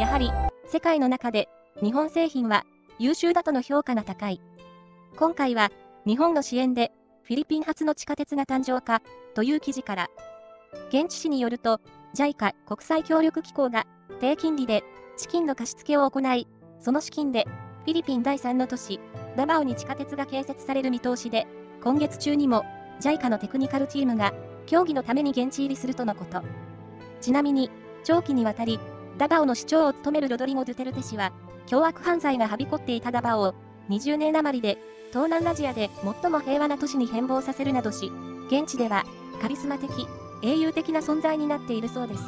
やはり、世界の中で、日本製品は、優秀だとの評価が高い。今回は、日本の支援で、フィリピン発の地下鉄が誕生か、という記事から。現地紙によると、JICA 国際協力機構が、低金利で、資金の貸し付けを行い、その資金で、フィリピン第3の都市、ダバオに地下鉄が建設される見通しで、今月中にも、JICA のテクニカルチームが、協議のために現地入りするとのこと。ちなみに、長期にわたり、ダバオの市長を務めるロドリゴ・ドゥテルテ氏は、凶悪犯罪がはびこっていたダバオを、20年余りで、東南アジアで最も平和な都市に変貌させるなどし、現地では、カリスマ的、英雄的な存在になっているそうです。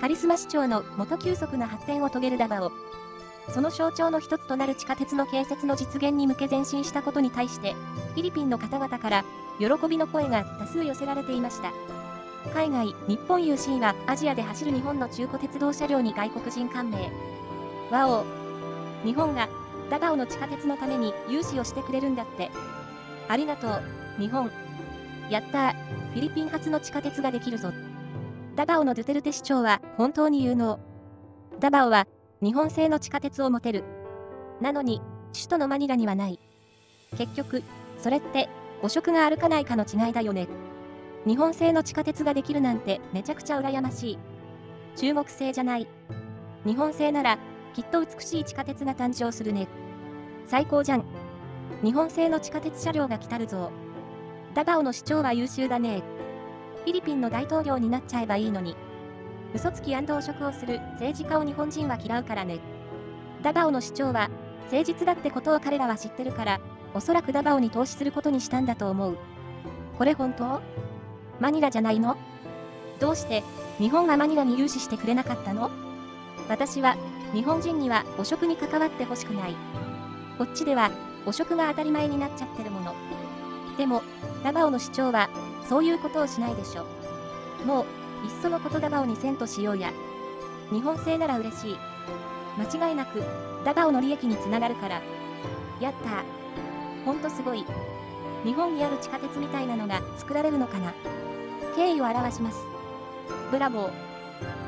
カリスマ市長の元急速な発展を遂げるダバオ。その象徴の一つとなる地下鉄の建設の実現に向け前進したことに対して、フィリピンの方々から、喜びの声が多数寄せられていました。海外、日本 UC はアジアで走る日本の中古鉄道車両に外国人感銘。ワオ。日本がダバオの地下鉄のために融資をしてくれるんだって。ありがとう、日本。やったー、フィリピン発の地下鉄ができるぞ。ダバオのドゥテルテ市長は本当に有能。ダバオは日本製の地下鉄を持てる。なのに、首都のマニラにはない。結局、それって、汚職があるかないかの違いだよね。日本製の地下鉄ができるなんてめちゃくちゃ羨ましい。中国製じゃない。日本製ならきっと美しい地下鉄が誕生するね。最高じゃん。日本製の地下鉄車両が来たるぞ。ダバオの市長は優秀だね。フィリピンの大統領になっちゃえばいいのに。嘘つき&汚職をする政治家を日本人は嫌うからね。ダバオの市長は誠実だってことを彼らは知ってるから、おそらくダバオに投資することにしたんだと思う。これ本当？マニラじゃないの？どうして日本がマニラに融資してくれなかったの？私は日本人には汚職に関わってほしくない。こっちでは汚職が当たり前になっちゃってるもの。でもダバオの市長はそういうことをしないでしょ。もういっそのことダバオにせんとしようや。日本製なら嬉しい。間違いなくダバオの利益につながるから。やったー。ほんとすごい。日本にある地下鉄みたいなのが作られるのかな。敬意を表します。ブラボー。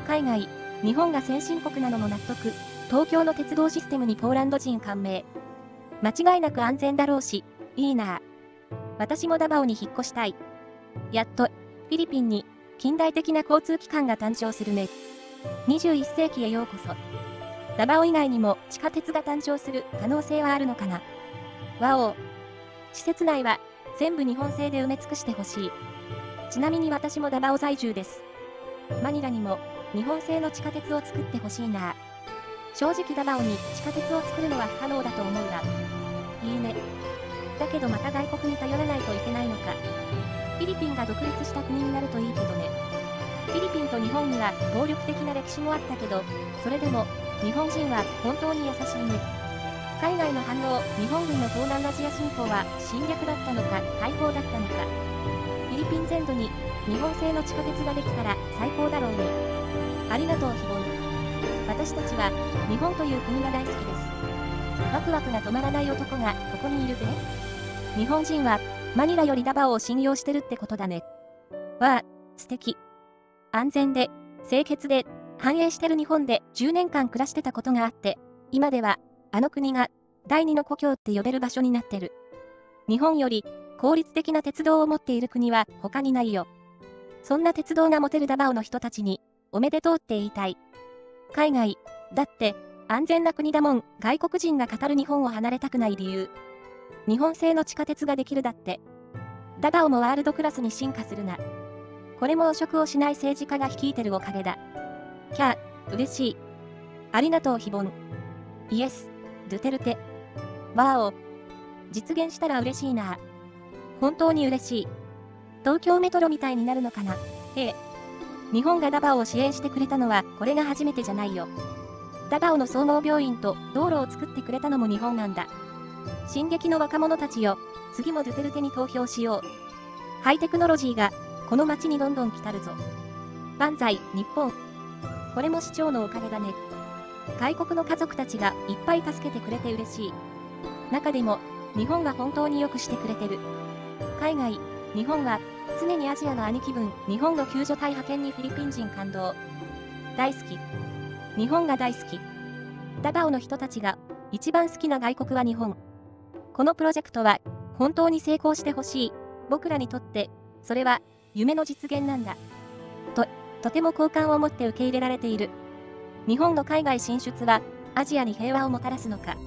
海外、日本が先進国なのも納得。東京の鉄道システムにポーランド人感銘。間違いなく安全だろうし、いいなぁ。私もダバオに引っ越したい。やっと、フィリピンに近代的な交通機関が誕生するね。21世紀へようこそ。ダバオ以外にも地下鉄が誕生する可能性はあるのかな。ワオー。施設内は全部日本製で埋め尽くしてほしい。ちなみに私もダバオ在住です。マニラにも日本製の地下鉄を作ってほしいな。正直ダバオに地下鉄を作るのは不可能だと思うが。いいね。だけどまた外国に頼らないといけないのか。フィリピンが独立した国になるといいけどね。フィリピンと日本には暴力的な歴史もあったけど、それでも日本人は本当に優しいね。海外の反応、日本軍の東南アジア侵攻は侵略だったのか、解放だったのか。フィリピン全土に日本製の地下鉄ができたら最高だろうね。ありがとう、希望。私たちは日本という国が大好きです。ワクワクが止まらない男がここにいるぜ。日本人はマニラよりダバオを信用してるってことだね。わあ、素敵。安全で、清潔で、繁栄してる日本で10年間暮らしてたことがあって、今では、あの国が第二の故郷って呼べる場所になってる。日本より効率的な鉄道を持っている国は他にないよ。そんな鉄道が持てるダバオの人たちにおめでとうって言いたい。海外、だって安全な国だもん。外国人が語る日本を離れたくない理由。日本製の地下鉄ができるだって。ダバオもワールドクラスに進化するな。これも汚職をしない政治家が率いてるおかげだ。キャー、嬉しい。ありがとう、ヒボン。イエス。ドゥテルテ。わお。実現したら嬉しいな。本当に嬉しい。東京メトロみたいになるのかな。ええ。日本がダバオを支援してくれたのはこれが初めてじゃないよ。ダバオの総合病院と道路を作ってくれたのも日本なんだ。進撃の若者たちよ。次もドゥテルテに投票しよう。ハイテクノロジーがこの街にどんどん来たるぞ。万歳、日本。これも市長のおかげだね。外国の家族たちがいっぱい助けてくれて嬉しい。中でも、日本は本当によくしてくれてる。海外、日本は、常にアジアの兄貴分、日本の救助隊派遣にフィリピン人感動。大好き。日本が大好き。ダダオの人たちが一番好きな外国は日本。このプロジェクトは本当に成功してほしい。僕らにとってそれは夢の実現なんだ。とても好感を持って受け入れられている。日本の海外進出はアジアに平和をもたらすのか。